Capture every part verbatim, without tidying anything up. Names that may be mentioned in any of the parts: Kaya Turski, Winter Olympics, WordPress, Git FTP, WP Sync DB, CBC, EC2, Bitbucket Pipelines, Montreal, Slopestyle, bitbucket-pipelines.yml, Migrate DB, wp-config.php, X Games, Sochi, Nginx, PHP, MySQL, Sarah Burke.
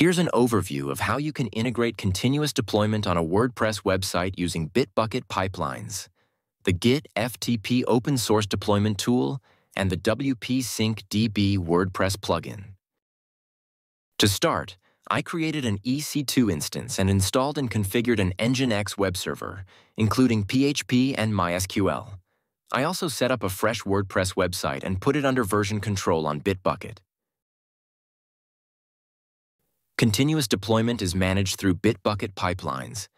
Here's an overview of how you can integrate continuous deployment on a WordPress website using Bitbucket Pipelines, the Git F T P open source deployment tool, and the W P Sync D B WordPress plugin. To start, I created an E C two instance and installed and configured an Nginx web server, including P H P and MySQL. I also set up a fresh WordPress website and put it under version control on Bitbucket. Continuous deployment is managed through Bitbucket Pipelines.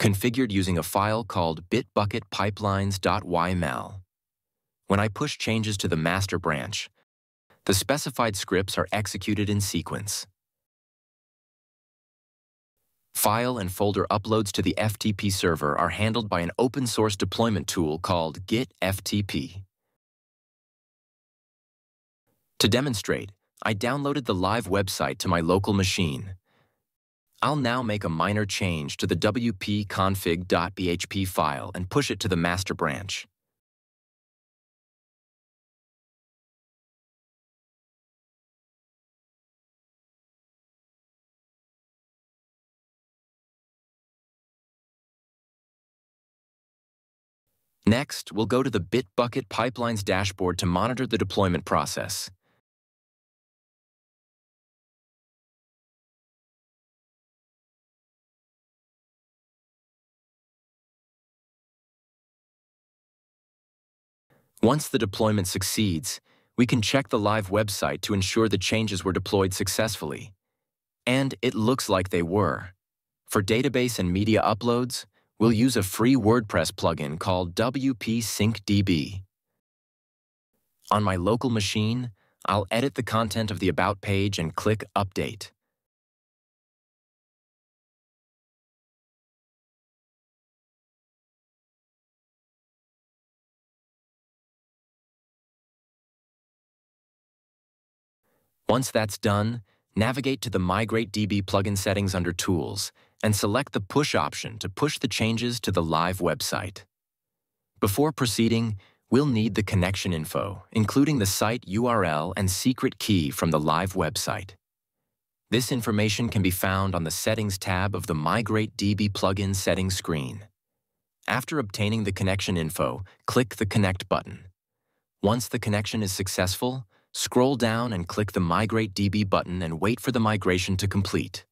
Configured using a file called bitbucket pipelines dot y m l. When I push changes to the master branch, the specified scripts are executed in sequence. File and folder uploads to the F T P server are handled by an open source deployment tool called Git F T P. To demonstrate, I downloaded the live website to my local machine. I'll now make a minor change to the w p config dot p h p file and push it to the master branch. Next, we'll go to the Bitbucket Pipelines dashboard to monitor the deployment process. Once the deployment succeeds, we can check the live website to ensure the changes were deployed successfully. And it looks like they were. For database and media uploads, we'll use a free WordPress plugin called W P Sync D B. On my local machine, I'll edit the content of the About page and click Update. Once that's done, navigate to the Migrate D B plugin settings under Tools and select the Push option to push the changes to the live website. Before proceeding, we'll need the connection info, including the site U R L and secret key from the live website. This information can be found on the Settings tab of the Migrate D B plugin settings screen. After obtaining the connection info, click the Connect button. Once the connection is successful, scroll down and click the Migrate D B button and wait for the migration to complete.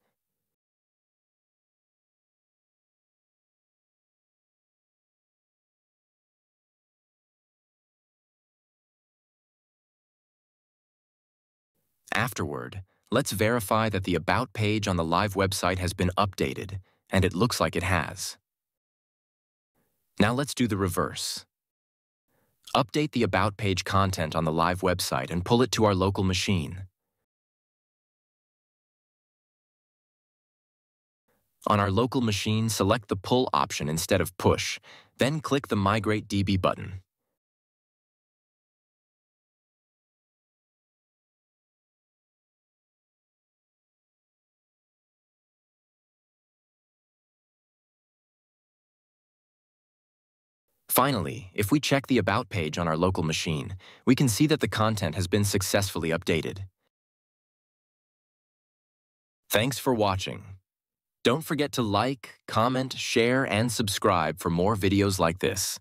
Afterward, let's verify that the About page on the live website has been updated, and it looks like it has. Now let's do the reverse. Update the About page content on the live website and pull it to our local machine. On our local machine, select the Pull option instead of Push, then click the Migrate D B button. Finally, if we check the About page on our local machine, we can see that the content has been successfully updated. Thanks for watching. Don't forget to like, comment, share, and subscribe for more videos like this.